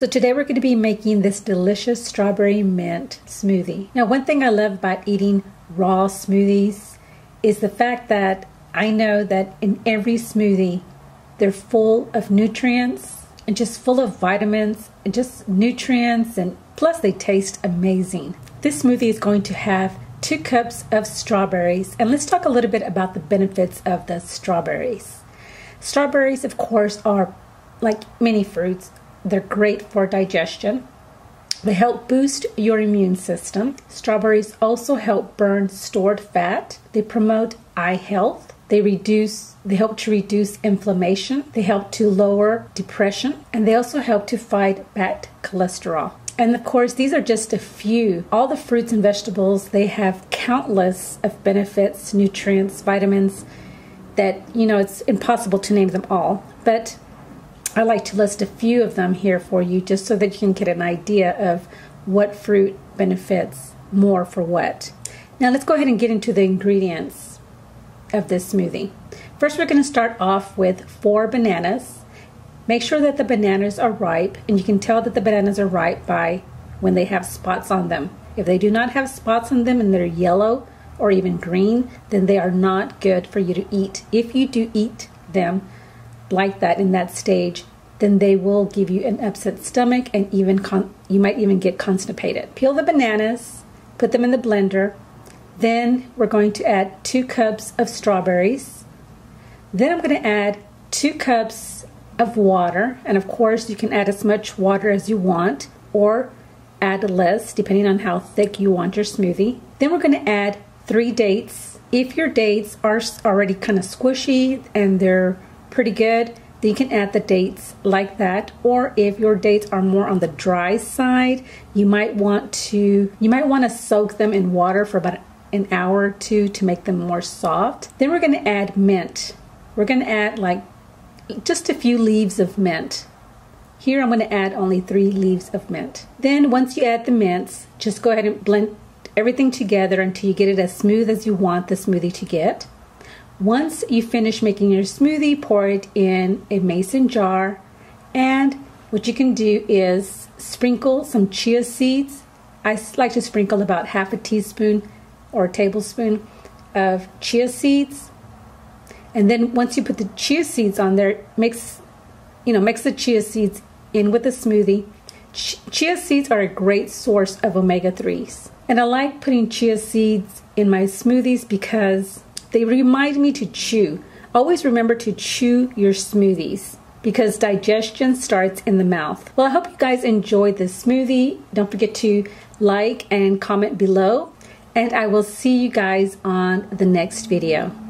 So today we're going to be making this delicious strawberry mint smoothie. Now, one thing I love about eating raw smoothies is the fact that I know that in every smoothie they're full of nutrients and just full of vitamins and just nutrients, and plus they taste amazing. This smoothie is going to have 2 cups of strawberries, and let's talk a little bit about the benefits of the strawberries. Strawberries, of course, are like many fruits. They're great for digestion. They help boost your immune system. Strawberries also help burn stored fat. They promote eye health. They help to reduce inflammation. They help to lower depression. And they also help to fight bad cholesterol. And of course, these are just a few. All the fruits and vegetables, they have countless of benefits, nutrients, vitamins that, you know, it's impossible to name them all. But I like to list a few of them here for you just so that you can get an idea of what fruit benefits more for what. Now let's go ahead and get into the ingredients of this smoothie. First, we're going to start off with 4 bananas. Make sure that the bananas are ripe, and you can tell that the bananas are ripe by when they have spots on them. If they do not have spots on them and they're yellow or even green, then they are not good for you to eat. If you do eat them like that in that stage, then they will give you an upset stomach, and even you might even get constipated. Peel the bananas, put them in the blender. Then we're going to add 2 cups of strawberries. Then I'm going to add 2 cups of water, and of course you can add as much water as you want or add less depending on how thick you want your smoothie. Then we're going to add 3 dates. If your dates are already kind of squishy and they're pretty good, then you can add the dates like that. Or if your dates are more on the dry side, you might want to soak them in water for about an hour or two to make them more soft. Then we're going to add mint. We're going to add like just a few leaves of mint. Here I'm going to add only 3 leaves of mint. Then once you add the mints, just go ahead and blend everything together until you get it as smooth as you want the smoothie to get. Once you finish making your smoothie, pour it in a mason jar, and what you can do is sprinkle some chia seeds. I like to sprinkle about half a teaspoon or a tablespoon of chia seeds. And then once you put the chia seeds on there, mix the chia seeds in with the smoothie. Chia seeds are a great source of omega-3s, and I like putting chia seeds in my smoothies because they remind me to chew. Always remember to chew your smoothies because digestion starts in the mouth. Well, I hope you guys enjoyed this smoothie. Don't forget to like and comment below, and I will see you guys on the next video.